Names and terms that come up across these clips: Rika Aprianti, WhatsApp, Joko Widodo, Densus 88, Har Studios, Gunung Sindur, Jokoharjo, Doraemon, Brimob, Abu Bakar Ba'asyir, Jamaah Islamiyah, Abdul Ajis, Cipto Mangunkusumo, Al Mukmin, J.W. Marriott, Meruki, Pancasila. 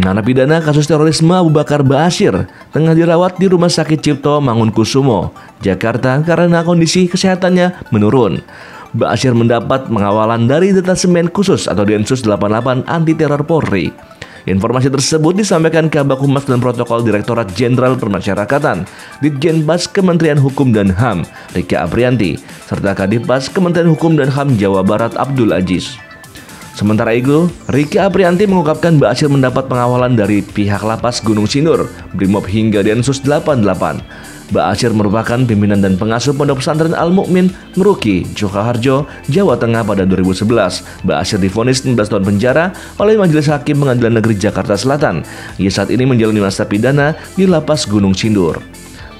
Narapidana kasus terorisme Abu Bakar Ba'asyir tengah dirawat di Rumah Sakit Cipto Mangunkusumo, Jakarta karena kondisi kesehatannya menurun. Ba'asyir mendapat pengawalan dari Detasemen Khusus atau Densus 88 Anti Teror Polri. Informasi tersebut disampaikan Kabag Humas dan Protokol Direktorat Jenderal Permasyarakatan Ditjenpas Kementerian Hukum dan HAM Rika Aprianti serta Kadifpas Kementerian Hukum dan HAM Jawa Barat Abdul Ajis. Sementara itu, Rika Aprianti mengungkapkan Ba'asyir mendapat pengawalan dari pihak lapas Gunung Sindur, Brimob hingga Densus 88. Ba'asyir merupakan pimpinan dan pengasuh pondok pesantren Al Mukmin, Meruki, Jokoharjo, Jawa Tengah pada 2011. Ba'asyir divonis 19 tahun penjara oleh Majelis Hakim Pengadilan Negeri Jakarta Selatan. Ia saat ini menjalani masa pidana di lapas Gunung Sindur.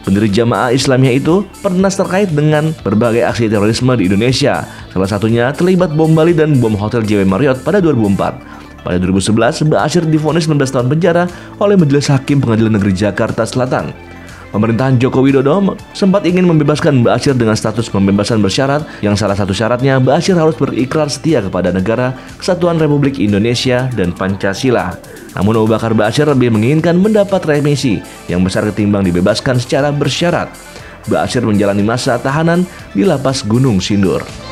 Pendiri Jamaah Islamiyah itu pernah terkait dengan berbagai aksi terorisme di Indonesia. Salah satunya terlibat bom Bali dan bom hotel J.W. Marriott pada 2004. Pada 2011, Ba'asyir divonis 19 tahun penjara oleh Majelis Hakim Pengadilan Negeri Jakarta Selatan. Pemerintahan Joko Widodo sempat ingin membebaskan Ba'asyir dengan status pembebasan bersyarat yang salah satu syaratnya Ba'asyir harus berikrar setia kepada negara, Kesatuan Republik Indonesia, dan Pancasila. Namun Abu Bakar Ba'asyir lebih menginginkan mendapat remisi yang besar ketimbang dibebaskan secara bersyarat. Ba'asyir menjalani masa tahanan di lapas Gunung Sindur.